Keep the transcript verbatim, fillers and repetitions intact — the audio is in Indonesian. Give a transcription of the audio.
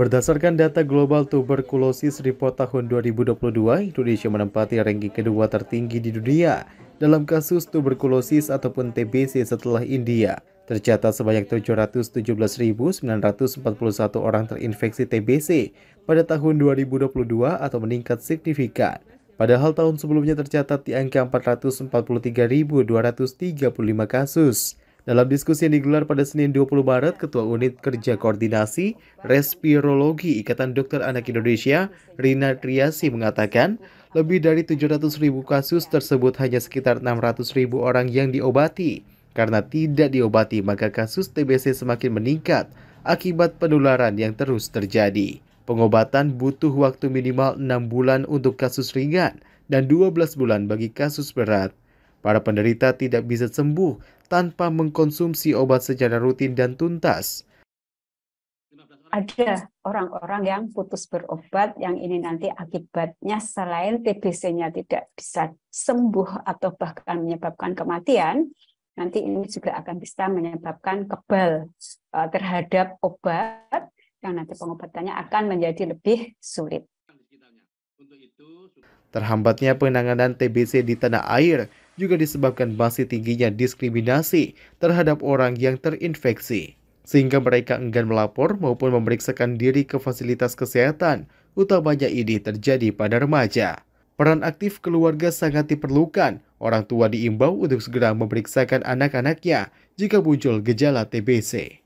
Berdasarkan data Global Tuberkulosis Report tahun dua ribu dua puluh dua, Indonesia menempati ranking kedua tertinggi di dunia dalam kasus tuberkulosis ataupun T B C setelah India. Tercatat sebanyak tujuh ratus tujuh belas ribu sembilan ratus empat puluh satu orang terinfeksi T B C pada tahun dua ribu dua puluh dua atau meningkat signifikan. Padahal tahun sebelumnya tercatat di angka empat ratus empat puluh tiga ribu dua ratus tiga puluh lima kasus. Dalam diskusi yang digelar pada Senin dua puluh Maret, Ketua Unit Kerja Koordinasi Respirologi Ikatan Dokter Anak Indonesia, Rina Triasi, mengatakan lebih dari tujuh ratus ribu kasus tersebut hanya sekitar enam ratus ribu orang yang diobati. Karena tidak diobati, maka kasus T B C semakin meningkat akibat penularan yang terus terjadi. Pengobatan butuh waktu minimal enam bulan untuk kasus ringan dan dua belas bulan bagi kasus berat. Para penderita tidak bisa sembuh tanpa mengkonsumsi obat secara rutin dan tuntas. Ada orang-orang yang putus berobat, yang ini nanti akibatnya selain T B C-nya tidak bisa sembuh atau bahkan menyebabkan kematian, nanti ini juga akan bisa menyebabkan kebal terhadap obat, yang nanti pengobatannya akan menjadi lebih sulit. Terhambatnya penanganan T B C di tanah air juga disebabkan masih tingginya diskriminasi terhadap orang yang terinfeksi, sehingga mereka enggan melapor maupun memeriksakan diri ke fasilitas kesehatan, utamanya ini terjadi pada remaja. Peran aktif keluarga sangat diperlukan, orang tua diimbau untuk segera memeriksakan anak-anaknya jika muncul gejala T B C.